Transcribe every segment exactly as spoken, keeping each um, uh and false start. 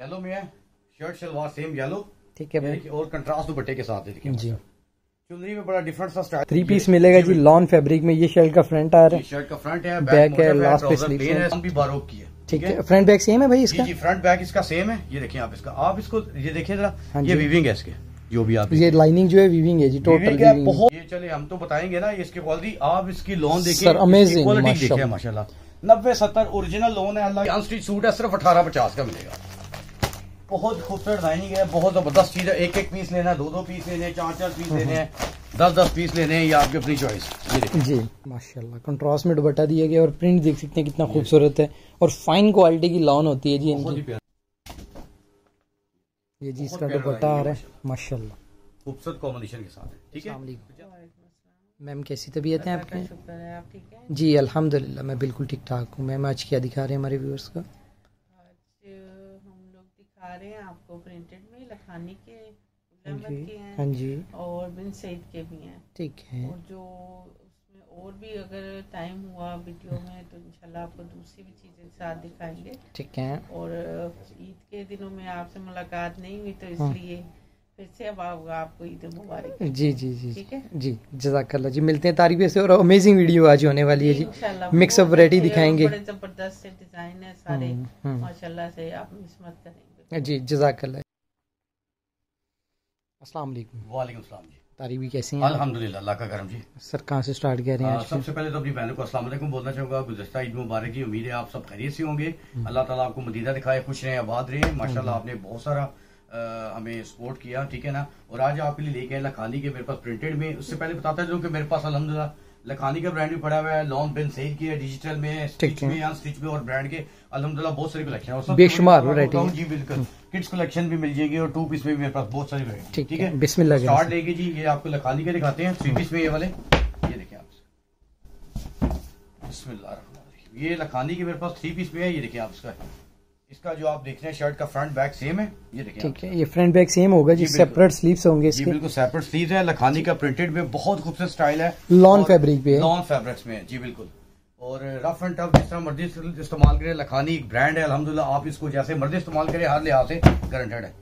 Yellow में है, shirt salwar same yellow, ठीक है भाई, और कंट्रास्ट दुपट्टे के साथ है जी। चुनरी में बड़ा डिफरेंट सा स्टाइल, थ्री पीस मिलेगा जी लॉन फैब्रिक में। ये शर्ट का फ्रंट आ रहा है, शर्ट का फ्रंट है, बैक है, लास्ट पे स्लीव है, हम भी बारोक की है, ठीक है। फ्रंट बैक सेम है भाई इसका जी, फ्रंट बैक इसका सेम है। ये देखिए आप इसका, आप इसको ये देखिए जरा, ये वीविंग है इसके, जो भी आप ये लाइनिंग जो है वीविंग है जी, टोटल ये। चले हम तो बताएंगे ना इसकी क्वालिटी, आप इसकी लॉन देखिए, क्वालिटी देखिए माशाल्लाह। नब्बे सत्तर ओरिजिनल लोन है, अल्लाह स्टिच सूट है, सिर्फ अठारह पचास का मिलेगा। बहुत खूबसूरत लाइनिंग है, बहुत जबरदस्त चीज है। एक एक पीस लेना, दो दो पीस लेने, चार चार पीस लेने, दस दस पीस लेने, ये आपकी अपनी चॉइस जी। माशाल्लाह कंट्रास्ट में दुपट्टा दिया गया और प्रिंट देख सकते हैं कितना खूबसूरत है, और फाइन क्वालिटी की लॉन होती है जी इनकी। ये जी इसका दुपट्टा आ रहा है माशाल्लाह, खूबसूरत कॉम्बिनेशन के साथ है, ठीक है। मैम कैसी तबीयत है आपके? शुक्र है, आप ठीक हैं जी? अल्हम्दुलिल्लाह मैं बिल्कुल ठीक ठाक हूँ। मैम आज क्या दिखा रहे हैं हमारे व्यूअर्स को? आज हम लोग दिखा रहे हैं आपको प्रिंटेड में लखानी के, हाँ जी, और बिन सईद के भी हैं, ठीक है। और जो उसमें और भी अगर टाइम हुआ वीडियो में तो इंशाल्लाह आपको दूसरी भी चीजें साथ दिखाएंगे, ठीक है। और ईद के दिनों में आपसे मुलाकात नहीं हुई तो इसलिए फिर से अब आपको ईद मुबारक जी जी जी, ठीक है जी। जज़ाकल्लाह जी, मिलते हैं तारीफ से। और अमेजिंग वीडियो आज होने वाली है जी, मिक्स ऑफ वैरायटी दिखाएंगे, बड़े जबरदस्त से डिजाइन है सारे माशाल्लाह से, आप मिस मत करेंगे जी। जज़ाकल्लाह। अस्सलाम वालेकुम। वालेकुम सलाम जी। तारीबी कैसी हैं? अल्हम्दुलिल्लाह अल्लाह का करम जी। सर कहाँ से स्टार्ट कर रहे हैं? सबसे पहले तो अपनी बहनों को अस्सलाम वालेकुम बोलना चाहूँगा, गुज़श्ता ईद मुबारक की। उम्मीद है आप सब खैरियत से होंगे, अल्लाह ताला आपको मदीना दिखाए, खुश रहें, आबाद रहें। माशाल्लाह आपने बहुत सारा आ, हमें सपोर्ट किया, ठीक है ना। और आज आपके लिए लेके आए लखानी के मेरे पास प्रिंटेड में। उससे पहले बताता चलूं कि मेरे पास अलहमदुलिल्लाह लखानी का ब्रांड भी पड़ा हुआ है, लॉन्ग बिन सईद की है, डिजिटल में, स्टिच में, अनस्टिच में और ब्रांड के अलहमदुलिल्लाह बहुत सारी कलेक्शन है। और सब बेशुमार वैरायटी है जी, बिल्कुल किड्स कलेक्शन भी मिल जाएगी और टू पीस में भी मेरे पास बहुत सारी वैरायटी, ठीक है। बिस्मिल्लाह स्टार्ट लेके जी, ये आपको लखानी के दिखाते हैं, थ्री पीस में ये वाले, ये देखिए आप, बिस्मिल्लाह। ये लखानी के मेरे पास थ्री पीस में है, ये देखिए आप इसका, इसका जो आप देख रहे हैं शर्ट का फ्रंट बैक सेम है, ये देखिए, ठीक है। ये फ्रंट बैक सेम होगा जी, सेपरेट स्लीव्स होंगे इसके, बिल्कुल सेपरेट स्लीव्स है। लखानी का प्रिंटेड में बहुत खूबसूरत स्टाइल है, लॉन फैब्रिक पे है, लॉन फैब्रिक्स में है जी, बिल्कुल। और रफ एंड टफ जिस तरह मर्जी इस्तेमाल करें, लखानी एक ब्रांड है अल्हम्दुलिल्लाह, आप इसको जैसे मर्जी इस्तेमाल करें, हर लिहाज से गारंटेड है।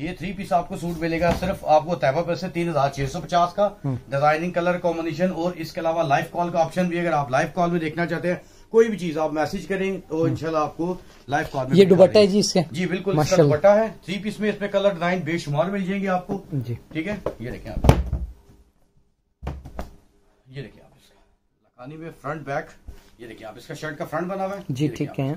ये थ्री पीस आपको सूट मिलेगा सिर्फ आपको तैयबा पैसे तीन हजार छह सौ पचास का, डिजाइनिंग कलर कॉम्बिनेशन, और इसके अलावा लाइव कॉल का ऑप्शन भी। अगर आप लाइव कॉल में देखना चाहते हैं कोई भी चीज, आप मैसेज करें तो इंशाल्लाह आपको लाइव कॉल में। ये दुपट्टा है जी इसके, जी बिल्कुल इसका दुपट्टा है थ्री पीस में, इसमें कलर डिजाइन बेशुमार मिल जाएंगे आपको जी, ठीक है। ये देखें आप, ये देखिए आप इसका लखानी में फ्रंट बैक, ये देखिए आप इसका शर्ट का फ्रंट बना हुआ है जी, ठीक है।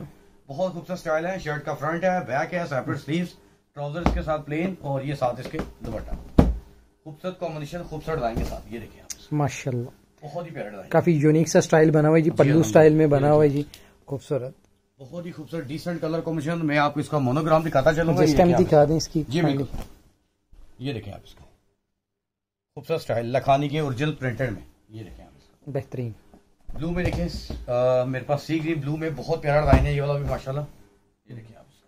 बहुत खूबसूरत स्टाइल है, शर्ट का फ्रंट है, बैक है, सेपरेट स्लीव्स, ट्राउजर्स के साथ प्लेन, और ये साथ इसके दुपट्टा, खूबसूरत कॉम्बिनेशन, खूबसूरत डिजाइन के साथ, ये देखिए आप माशाल्लाह, बहुत ही प्यारा, काफी यूनिक सा स्टाइल बना हुआ है जी, पल्लू स्टाइल में बना हुआ है जी, खूबसूरत, बहुत ही खूबसूरत, डिसेंट कलर कॉम्बिनेशन। मैं आपको इसका मोनोग्राम दिखाता चलूंगा, इस टाइम दिखा दें इसकी, जी बिल्कुल। ये देखें आप इसका खूबसूरत स्टाइल लखानी के ओरिजिनल प्रिंटेड में, ये देखें आप इसका बेहतरीन। ब्लू में देखें मेरे पास सी ग्रीन ब्लू में बहुत प्यारा डिजाइन है, ये वाला भी माशाल्लाह, ये देखिए आप इसका,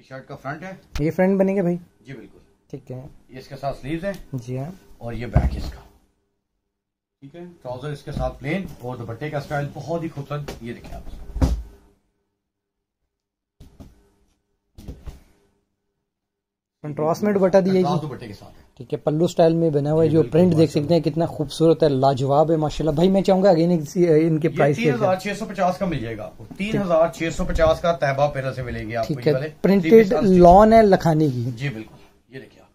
ये शर्ट का फ्रंट है, ये फ्रंट बनेगा भाई जी, बिल्कुल ठीक है। ये इसके साथ स्लीव्स है जी हाँ, और ये बैक इसका, ठीक है। ट्राउजर इसके साथ प्लेन, और दुपट्टे का स्टाइल बहुत ही खूबसूरत, ये देखिए आप, कंट्रास्ट में दुपट्टा दिया है जी, दुपट्टे के साथ, ठीक है। पल्लू स्टाइल में बना हुआ है, जो प्रिंट देख सकते हैं कितना खूबसूरत है, लाजवाब है माशाल्लाह। भाई मैं चाहूंगा अगेन इनके प्राइस, तीन हजार छह सौ पचास का मिल जाएगा आपको, तीन हजार छह सौ पचास का तैयबा पैरा से मिलेंगे आपको, प्रिंटेड लॉन है लखानी की जी, बिल्कुल। ये देखिए आप,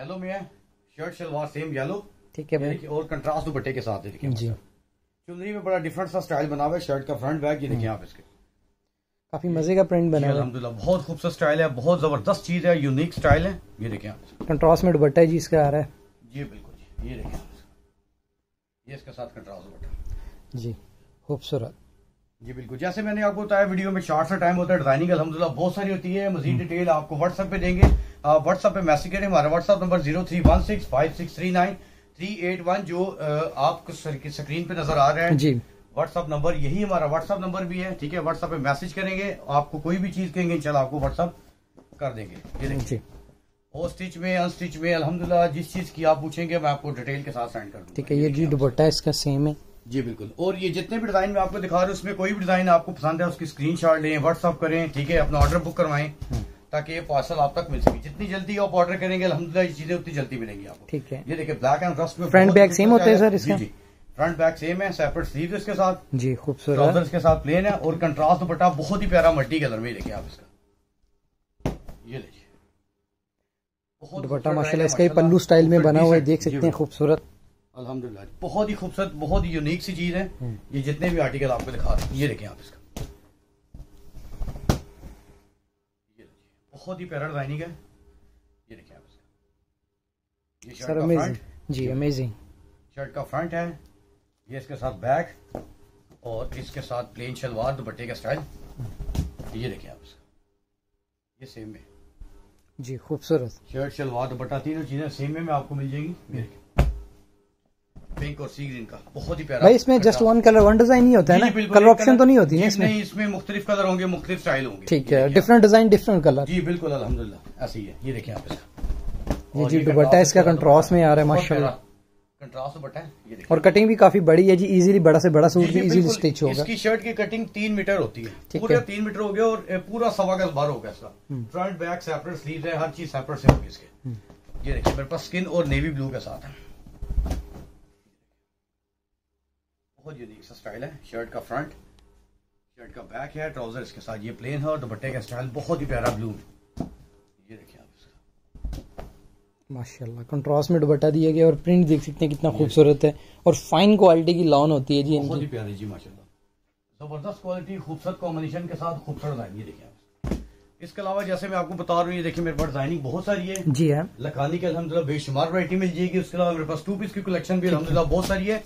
येलो में है, शर्ट शलवार सेम येलो, ठीक है भाई, और कंट्रास्ट दुपट्टे के साथ है जी। चुनरी में बड़ा डिफरेंट सा स्टाइल बना हुआ है, शर्ट का फ्रंट बैक, ये देखिए आप इसके, काफी मजे का प्रिंट बना हुआ है अल्हम्दुलिल्लाह, बहुत खूबसूरत स्टाइल है, बहुत जबरदस्त चीज है, यूनिक स्टाइल है, ये देखिए आप। कंट्रास्ट में दुपट्टा है जी इसका आ रहा है जी, बिल्कुल जी, ये देखिए आप, ये इसके साथ कंट्रास्ट दुपट्टा जी, खूबसूरत जी, बिल्कुल। जैसे मैंने आपको बताया वीडियो में शॉर्ट सा टाइम होता है, डिजाइनिंग अल्हम्दुलिल्लाह बहुत सारी होती है। मजीद डिटेल आपको व्हाट्सएप पे देंगे, आप व्हाट्सएप पे मैसेज करें, हमारा WhatsApp number zero three one six five six three nine three eight one, जो आपको स्क्रीन पे नजर आ रहा है जी, व्हाट्सअप नंबर, यही हमारा व्हाट्सअप नंबर भी है, ठीक है। व्हाट्सअप पे मैसेज करेंगे, आपको कोई भी चीज कहेंगे इंशाल्लाह आपको व्हाट्सअप कर देंगे। और स्टिच में अनस्टिच में अल्हम्दुलिल्लाह जिस चीज की आप पूछेंगे मैं आपको डिटेल के साथ सेंड कर दूंगा, ठीक है। ये जी दुपट्टा इसका सेम है, जी बिल्कुल। और ये जितने भी डिजाइन मैं आपको दिखा रहा हूँ उसमें कोई भी डिजाइन आपको पसंद है उसकी स्क्रीनशॉट लें, व्हाट्सअप करें, ठीक है, अपना ऑर्डर बुक करवाएं ताकि ये पार्सल आप तक मिल सके। जितनी जल्दी आप ऑर्डर करेंगे अल्हम्दुलिल्लाह ये चीजें उतनी जल्दी मिलेंगी आपको, ठीक है। ये देखिए ब्लैक एंड रस्ट में फ्रंट बैक सेम होते हैं सर इसका, फ्रंट बैक सेम है, सेपरेट स्लीव इसके साथ जी, खूबसूरत ट्राउजर्स के साथ प्लेन है और कंट्रास्ट दुपट्टा बहुत ही प्यारा मल्टी कलर में। देखिए आप इसका ये देखिए दुपट्टा माशाल्लाह इसका पल्लू स्टाइल में बना हुआ है, देख सकते हैं खूबसूरत अल्हम्दुलिल्लाह, बहुत ही खूबसूरत बहुत ही यूनिक सी चीज है। ये जितने भी आर्टिकल आपको दिखा रहे हैं ये देखें आप इसका, ये बहुत ही प्यारा डिजाइनिंग है। ये देखें आप इसका, ये शर्ट का फ्रंट जी अमेजिंग, शर्ट का फ्रंट है, ये इसके साथ बैक और इसके साथ प्लेन शलवार दुपट्टे का स्टाइल। ये देखें आप इसका, ये सेम है जी, खूबसूरत शर्ट शलवार दुपट्टा तीनों चीजें सेम में आपको मिल जाएंगी। पिंक और सी ग्रीन का बहुत ही प्यारा भाई, इसमें just one colour one design ही होता है ना, कलर ऑप्शन तो नहीं होती है इसमें, इसमें मुख्तलिफ कलर होंगे मुख्तलिफ स्टाइल होंगे, ठीक है, डिफरेंट डिजाइन डिफरेंट कलर जी बिल्कुल अल्हम्दुलिल्लाह ऐसी है। ये देखिए आप इसका, ये जी दुपट्टा इसका कंट्रास्ट में आ रहा है माशाल्लाह, कंट्रास्ट दुपट्टा है और कटिंग भी काफी बड़ी है जी, इजीली बड़ा से बड़ा सूट भी इजीली स्टिच होगा। इसकी शर्ट की कटिंग तीन मीटर होती है, पूरा तीन मीटर हो गया और पूरा सवा गज बार होगा इसका, फ्रंट बैक सेपरेट स्लीव है, हर चीज सेपरेट से होगी इसके। ये देखिए मेरे पास स्किन और नेवी ब्लू के साथ है, बहुत यूनिक सा स्टाइल है। शर्ट का फ्रंट, शर्ट का बैक है, ट्राउजर इसके साथ ये प्लेन है और दुपट्टे का स्टाइल बहुत ही प्यारा ब्लू। ये देखिए आप इसका माशाल्लाह कंट्रास्ट में दुपट्टा दिया गया और प्रिंट देख सकते हैं कितना खूबसूरत है और फाइन क्वालिटी की लॉन होती है जी, बहुत ही प्यारी जी माशाल्लाह, जबरदस्त क्वालिटी, खूबसूरत कॉम्बिनेशन के साथ खूबसूरत लाइन। ये देखिए इसके अलावा जैसे मैं आपको बता रहा हूँ, ये देखिए मेरे पास डिजाइनिंग बहुत सारी है जी, है लखानी के अल्हम्दुलिल्लाह बेशुमार वैरायटी मिल जाएगी। उसके अलावा मेरे पास टू पीस की कलेक्शन भी अल्हम्दुलिल्लाह बहुत सारी है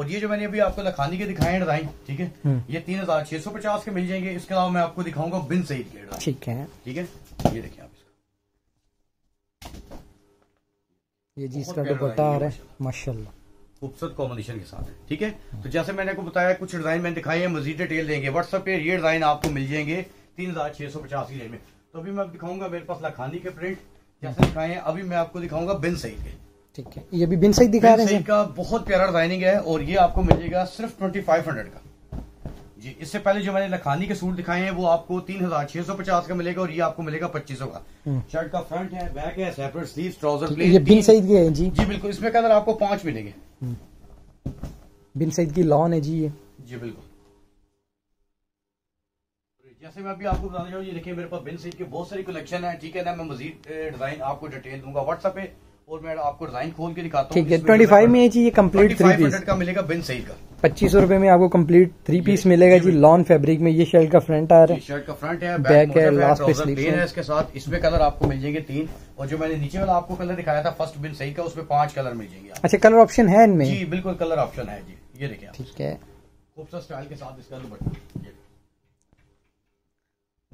और ये जो मैंने अभी आपको लखानी के दिखाए हैं डिजाइन, ठीक है, ये तीन हजार छह सौ पचास के मिल जाएंगे। इसके अलावा मैं आपको दिखाऊंगा बिन सईद के डिजाइन, ठीक है ठीक है। ये देखिए आप इसका, ये जी इसका दुपट्टा आ रहा है माशाल्लाह खूबसूरत कॉम्बिनेशन के साथ है, ठीक है। तो जैसे मैंने आपको बताया कुछ डिजाइन मैंने दिखाई है, मजीद डिटेल देंगे व्हाट्सएप पे, ये डिजाइन आपको मिल जाएंगे तीन हजार छह सौ पचास की रेंज में। तो अभी मैं दिखाऊंगा मेरे पास लखानी के प्रिंट जैसे दिखाए, अभी मैं आपको दिखाऊंगा बिन सईद के, ठीक है। ये भी बिन सईद दिखा रहे हैं, बिन सईद का बहुत प्यारा डिजाइनिंग है और ये आपको मिलेगा सिर्फ ट्वेंटी फाइव हंड्रेड का जी। इससे पहले जो मैंने लखानी के सूट दिखाए हैं वो आपको तीन हजार छह सौ पचास का मिलेगा और ये आपको मिलेगा पच्चीस सौ का। शर्ट का फ्रंट है, बैक है, सेपरेट स्लीव, ट्राउजर प्लेन, ये बिन सईद के हैं जी जी बिल्कुल। इसमें कलर आपको पांच मिलेंगे, बिन सईद की लॉन है जी ये जी बिल्कुल। जैसे मैं अभी आपको बताना चाहूँ, ये देखिए मेरे पास बिन सईद की बहुत सारी कलेक्शन है, ठीक है ना। मैं मजीद डिजाइन आपको डिटेल दूंगा व्हाट्सएप पे और मैं आपको डिजाइन खोल के दिखाता हूँ, ठीक है। ट्वेंटी फाइव में ये कंप्लीट थ्री पीस का मिलेगा बिन सईद का, पच्चीस सौ रुपए में आपको कंप्लीट थ्री पीस मिलेगा जी, लॉन फैब्रिक में। ये शर्ट का फ्रंट आ रहा है, शर्ट का फ्रंट है, बैक है, लास्ट पे स्लीव है इसके साथ। इसमें कलर आपको मिल जाएंगे तीन, और जो मैंने नीचे वाला आपको कलर दिखाया था फर्स्ट बिन सईद का उसमें पांच कलर मिल जाएंगे। अच्छा कलर ऑप्शन है इनमें जी, बिल्कुल कलर ऑप्शन है जी। ये देखिए ठीक है खूबसूरत स्टाइल के साथ इसका दुपट्टा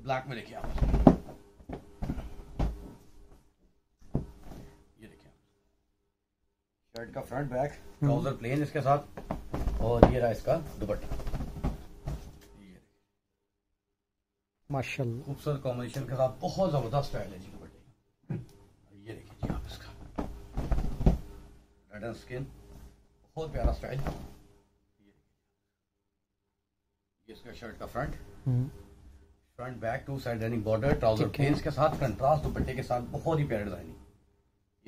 ब्लैक में, देखिए आप शर्ट का फ्रंट बैक, ट्राउजर प्लेन इसके साथ और ये रहा इसका दुपट्टा, माशाल्लाह खूबसूरत कॉम्बिनेशन के साथ, बहुत जबरदस्त स्टाइल है जी दुपट्टे। ये देखिए जी आप इसका रेड एंड स्किन, बहुत प्यारा स्टाइल। ये इसका शर्ट का front, front back, two side running border, trouser plain के साथ, कंट्रास्ट दुपट्टे के साथ, बहुत ही प्यारा डिजाइनिंग। ये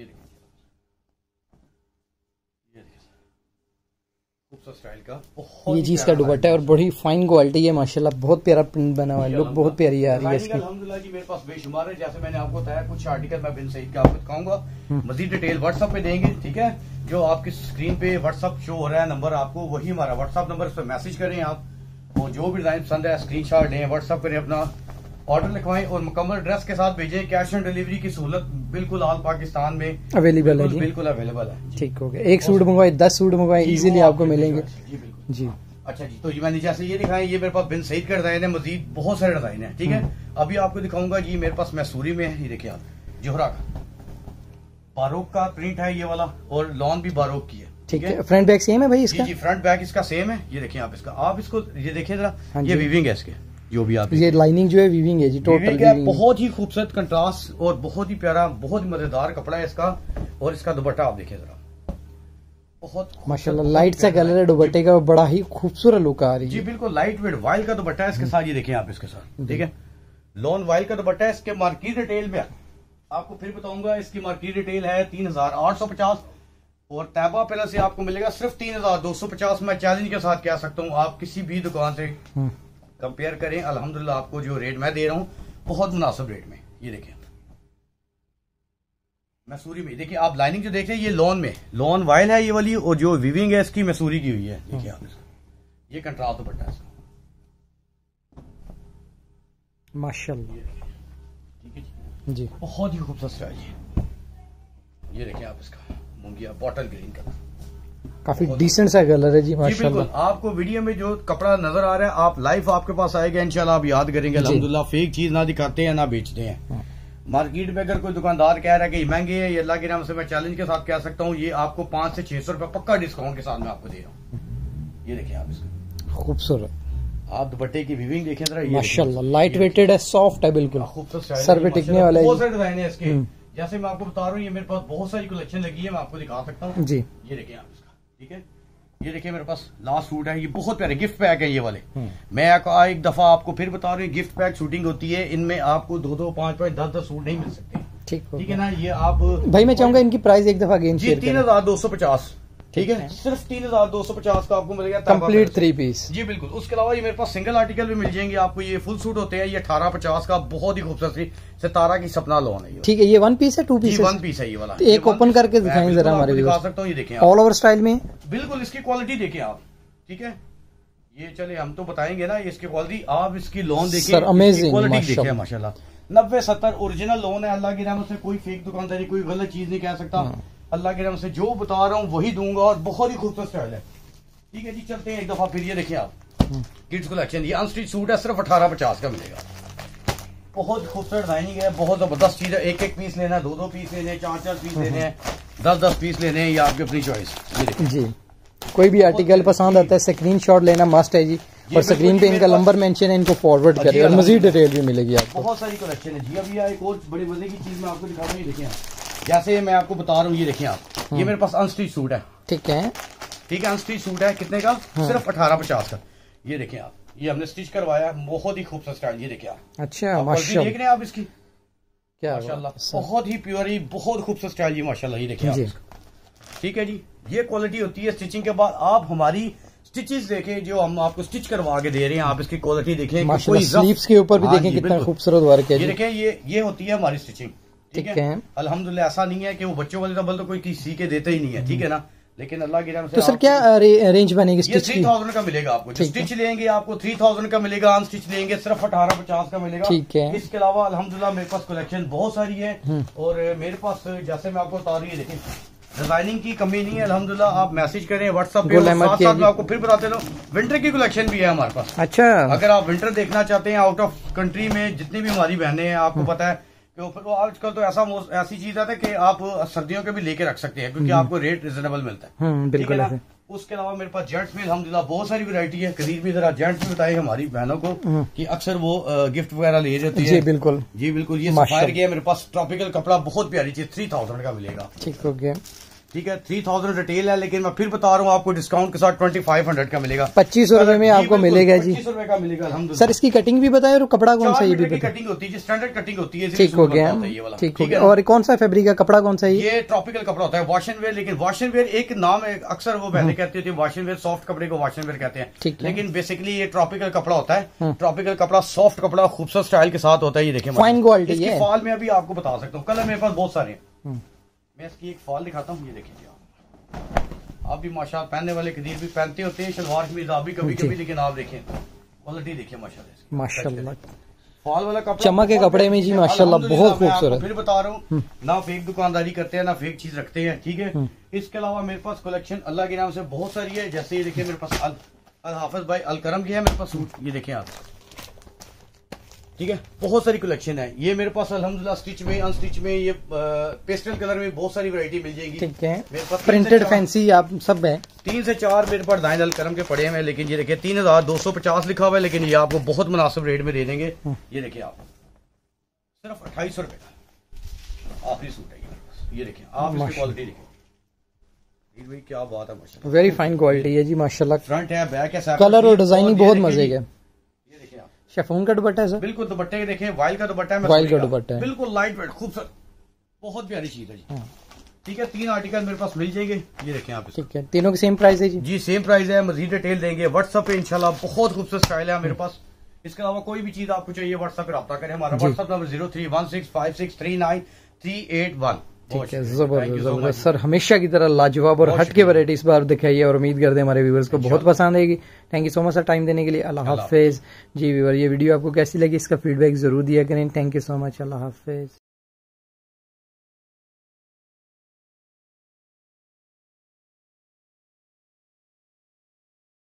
देखिए खूबसूरत स्टाइल का, बहुत ये चीज का दुपट्टा है और बड़ी फाइन क्वालिटी है माशाल्लाह, बहुत प्यारा प्रिंट बना हुआ है, लुक बहुत प्यारी आ रही है इसकी अल्हम्दुलिल्लाह जी। मेरे पास बेशुमार है, जैसे मैंने आपको बताया कुछ आर्टिकल मैं बिन सईद का आपको दिखाऊंगा, मजीद डिटेल व्हाट्सएप पे देंगे, ठीक है। जो आपकी स्क्रीन पे व्हाट्सएप शो हो रहा है नंबर, आपको वही हमारा व्हाट्सएप नंबर, उस पर मैसेज करें आप और जो भी डिजाइन पसंद है स्क्रीन शॉट लें, व्हाट्सएप करें, अपना ऑर्डर लिखवाएं और मुकम्मल ड्रेस के साथ भेजें। कैश ऑन डिलीवरी की सहूलत बिल्कुल ऑल पाकिस्तान में अवेलेबल है जी, बिल्कुल अवेलेबल है, ठीक हो गया। एक सूट मंगवाए दस सूट मंगवाए इजीली आपको मिलेंगे जी। अच्छा जी, तो जी मैंने जैसे ये दिखाया, ये मेरे पास बिन सईद का डिजाइन है, मजीद बहुत सारे डिजाइन है, ठीक है। अभी आपको दिखाऊंगा जी, मेरे पास मैसूरी में है, ये देखिए आप जोहरा का बारोक का प्रिंट है ये वाला और लॉन भी बारोक की है, ठीक है। फ्रंट बैक सेम है भाई इसका जी, फ्रंट बैक इसका सेम है। ये देखिए आप इसका, आप इसको ये देखिए जरा, ये वीविंग है इसके, जो भी आप ये लाइनिंग जो है वीविंग है जी, टोटल बहुत ही खूबसूरत कंट्रास्ट और बहुत ही प्यारा, बहुत ही मजेदार कपड़ा है इसका। और इसका दुपट्टा आप देखिए जरा, बहुत माशाल्लाह लाइट सा कलर है दुपट्टे का, बड़ा ही खूबसूरत लुक आ रही है जी। बिल्कुल लाइट वेट वाइल का दुपट्टा है इसके साथ, ये देखिए आप इसके साथ, ठीक है लॉन वाइल का दुपट्टा है। इसके मार्केट रिटेल में आपको फिर बताऊंगा, इसकी मार्केट रिटेल है तीन हजार आठ सौ पचास और तैबा पहले से आपको मिलेगा सिर्फ तीन हजार दो सौ पचास। मैं चैलेंज के साथ कह सकता हूँ आप किसी भी दुकान से कंपेयर करें, अल्हम्दुलिल्लाह आपको जो रेट मैं दे रहा हूँ बहुत मुनासिब रेट में। ये देखें मैसूरी में, देखिए आप लाइनिंग जो देख रहे हैं ये लॉन में लॉन वाइल है ये वाली, और जो वीविंग है इसकी मैसूरी की हुई है। देखिए आप इसका ये कंट्रास्ट दुपट्टा है इसका माशाल्लाह जी, बहुत ही खूबसूरत स्टाइल है। ये देखिए आप इसका मुंगिया बॉटल ग्रीन कलर, काफी डिसेंट सा कलर है जी माशाल्लाह। आपको वीडियो में जो कपड़ा नजर आ रहा है आप लाइव आपके पास आएगा इंशाल्लाह, आप याद करेंगे अल्हम्दुलिल्लाह। फेक चीज ना दिखाते हैं ना बेचते हैं। मार्केट में अगर कोई दुकानदार कह रहा है कि महंगे है, ये अल्लाह के नाम से मैं चैलेंज के साथ कह सकता हूँ ये आपको पांच से छह सौ रुपया पक्का डिस्काउंट के साथ मैं आपको दे रहा हूँ। ये देखिए आप इसका खूबसूरत, आप दुपट्टे की विविंग देखें जरा, ये माशाल्लाह लाइट वेटेड है, सॉफ्ट है बिल्कुल, खूबसूरत सर पे टिकने वाला है। बहुत सारे डिजाइन है इसके, जैसे मैं आपको बता रहा हूँ ये मेरे पास बहुत सारी कलेक्शन लगी है, मैं आपको दिखा सकता हूँ जी। ये देखिए आप इसका, ठीक है ये देखिए मेरे पास लास्ट सूट है, ये बहुत प्यारे गिफ्ट पैक है ये वाले। मैं एक दफा आपको फिर बता रहा हूँ गिफ्ट पैक शूटिंग होती है, इनमें आपको दो दो पांच पांच दस दस सूट नहीं मिल सकते, ठीक ठीक है ना। ये आप भाई मैं चाहूंगा इनकी प्राइस एक दफा अगेन जी, तीन हजार दो सौ पचास ठीक है, सिर्फ तीन हजार दो सौ पचास का आपको मिलेगा कंप्लीट थ्री पीस जी बिल्कुल। उसके अलावा ये मेरे पास सिंगल आर्टिकल भी मिल जाएंगे आपको, ये फुल सूट होते हैं, ये अठारह पचास का बहुत ही खूबसूरत सितारा की सपना लॉन है। ठीक है ये वन पीस है टू पीस, वन पीस है ये वाला, एक ओपन करके दिखाएं जरा हमारे दिखा सकता हूँ। ये देखें ऑल ओवर स्टाइल में बिल्कुल, इसकी क्वालिटी देखें आप, ठीक है ये चले हम तो बताएंगे ना इसकी क्वालिटी, आप इसकी लॉन देखिए अमेजिंग क्वालिटी देखिए माशाल्लाह। नब्बे सत्तर ओरिजिनल लॉन है, अल्लाह की रहमत से कोई फेक दुकानदारी कोई गलत चीज नहीं कह सकता, अल्लाह के नाम से जो बता रहा हूँ वही दूंगा और बहुत ही खूबसूरत स्टाइल है। ठीक है जी चलते हैं एक दफा फिर। ये देखिए आप किड्स कलेक्शन, ये अनस्टिच सूट है सिर्फ अठारह पचास का मिलेगा, बहुत खूबसूरत डाइनिंग है, बहुत जबरदस्त चीज है। एक एक पीस लेना, दो दो पीस लेने, चार चार पीस लेने हैं, दस दस पीस लेने हैं, ये आपकी अपनी चॉइस जी। कोई भी आर्टिकल पसंद आता है स्क्रीन शॉट लेना मस्ट है जी, और स्क्रीन पे इनका नंबर मेंशन है, इनको फॉरवर्ड करें और मजीद डिटेल भी मिलेगी आपको। बहुत सारी कलेक्शन है जी। अभी एक और बड़े मजे की चीज मैं आपको दिखा रहा हूँ, देखिए जैसे मैं आपको बता रहा हूँ ये देखिए आप, ये मेरे पास अनस्टिच सूट है, ठीक है ठीक है अनस्टिच सूट है, कितने का सिर्फ अठारह पचास का। ये देखिए आप ये हमने स्टिच करवाया, बहुत ही खूबसूरत स्टाइल। ये देखिए आप अच्छा माशाल्लाह, देख रहे हैं आप इसकी क्या माशाल्लाह, बहुत ही प्योर ही बहुत खूबसूरत स्टाइल ये माशाल्लाह। ये देखिए आप ठीक है जी, ये क्वालिटी होती है स्टिचिंग के बाद। आप हमारी स्टिचेस देखें जो हम आपको स्टिच करवा के दे रहे हैं, आप इसकी क्वालिटी देखें, कोई स्लीव्स के ऊपर भी देखें कितना खूबसूरत वर्क है। ये देखें ये ये होती है हमारी स्टिचिंग, ठीक है अल्हम्दुलिल्लाह। ऐसा नहीं है कि वो बच्चों वाले डबल तो कोई किसी सी के देते ही नहीं है, ठीक है ना, लेकिन अल्लाह के नाम से। तो सर क्या रे, रेंज बनेगी स्टिच की? तीन हजार का मिलेगा आपको, स्टिच लेंगे आपको तीन हजार का मिलेगा, अनस्टिच लेंगे सिर्फ अठारह पचास का मिलेगा, ठीक है। इसके अलावा अल्हम्दुलिल्लाह मेरे पास कलेक्शन बहुत सारी है, और मेरे पास जैसे मैं आपको बता रही है देखिए डिजाइनिंग की कमी नहीं है अल्हम्दुलिल्लाह। आप मैसेज करें व्हाट्सएप पे, साथ साथ आपको फिर बताते रहो विंटर की कलेक्शन भी है हमारे पास। अच्छा अगर आप विंटर देखना चाहते हैं आउट ऑफ कंट्री में जितनी भी हमारी बहनें हैं, आपको पता है तो आजकल तो ऐसा ऐसी चीज आती है कि आप सर्दियों के भी लेके रख सकते हैं क्योंकि आपको रेट रिजनेबल मिलता है, ठीक है ना। उसके अलावा मेरे पास जेंट्स में अल्हम्दुलिल्लाह बहुत सारी वैरायटी है। कदीर भी जरा जेंट्स में बताए हमारी बहनों को कि अक्सर वो गिफ्ट वगैरह ले जाती है, जी बिल्कुल जी बिल्कुल। ये सफायर की है मेरे पास, ट्रॉपिकल कपड़ा बहुत प्यारी चीज थ्री थाउजेंड का मिलेगा, ठीक हो गया ठीक है थ्री थाउजेंड रिटेल है, लेकिन मैं फिर बता रहा हूँ आपको डिस्काउंट के साथ ट्वेंटी फाइव हंड्रेड का मिलेगा, पच्चीस सौ रुपए में आपको मिलेगा जी, पच्चीस सौ रुपए का मिलेगा सर। इसकी कटिंग भी बताए और कपड़ा कौन सा? ये भी कटिंग होती है स्टैंडर्ड कटिंग होती है, ठीक हो गया ठीक है। और कौन सा फैब्रिक का कपड़ा कौन सा है? ये ट्रॉपिकल कपड़ा होता है वॉशन वेयर, लेकिन वॉशन वेयर एक नाम है, अक्सर वो पहले कहते थे वॉशन वेयर, सॉफ्ट कपड़े को वॉशन वेयर कहते हैं, लेकिन बेसिकली ये ट्रॉपिकल कपड़ा होता है। ट्रॉपिकल कपड़ा सॉफ्ट कपड़ा खूबसूरत स्टाइल के साथ होता है। ये देखिए फाइन क्वालिटी है, फॉल में अभी आपको बता सकता हूँ, कलर मेरे पास बहुत सारे हैं, मैं इसकी एक फॉल दिखाता हूँ। ये देखिए आप आप भी माशाल्लाह पहनने वाले कदीर भी पहनते होते हैं, सलवार कमीज आप भी कभी कभी, लेकिन आप देखें क्वालिटी देखिए माशाल्लाह माशाल्लाह फॉल वाला कपड़ा चमक के कपड़े में जी माशाल्लाह बहुत खूबसूरत। फिर बता रहा हूँ ना फेक दुकानदारी करते हैं ना फेक चीज रखते हैं, ठीक है। इसके अलावा मेरे पास कलेक्शन अल्लाह के नाम से बहुत सारी है, जैसे ये देखिए मेरे पास अल हाफिज भाई अल करम की है मेरे पास सूट, ये देखें आप ठीक है। बहुत सारी कलेक्शन है ये मेरे पास अल्हम्दुलिल्लाह, स्टिच में अनस्टिच में ये पेस्टल कलर में बहुत सारी वैरायटी मिल जाएगी, ठीक है। मेरे पास प्रिंटेड फैंसी आप सब है, तीन से चार मेरे पास दाइन अल करम के पड़े हैं, लेकिन ये देखिए तीन हजार दो सौ पचास लिखा हुआ है, लेकिन ये आपको बहुत मुनासिब रेट में दे देंगे। ये देखिए आप सिर्फ अट्ठाईस सौ रुपए का आखिरी सूट है, ये देखिए आप क्वालिटी देखिए क्या बात है, वेरी फाइन क्वालिटी है जी माशाल्लाह। फ्रंट है, बैक है, कलर और डिजाइनिंग बहुत मजे के। ये देखिए आप शिफॉन का दुपट्टा है सर, बिल्कुल दुपट्टे देखें, वाइल का दुपट्टा है, वाइल का दुपट्टा है, बिल्कुल लाइट वेट, खूबसूरत, बहुत प्यारी चीज है जी। ठीक है, तीन आर्टिकल मेरे पास मिल जाएंगे, ये देखें आप। ठीक है, तीनों की सेम प्राइस है जी? जी सेम प्राइस है, मजीद डिटेल देंगे व्हाट्सएप पे इंशाल्लाह। बहुत खूबसूरत स्टाइल है मेरे पास। इसके अलावा कोई भी चीज आपको चाहिए व्हाट्सएप पे रब्ता करें, हमारा WhatsApp number zero three one six five six three nine three eight one. ठीक है, जबरदस्त सर, हमेशा की तरह लाजवाब और हट के वैरायटी इस बार दिखाइए और उम्मीद करते हैं हमारे व्यूवर्स को बहुत पसंद आएगी। Thank you so much sir time देने के लिए। अल्लाह हाफिज जी। व्यूवर, ये वीडियो आपको कैसी लगी इसका फीडबैक जरूर दिया करें। थैंक यू सो मच, अल्लाह हाफिज।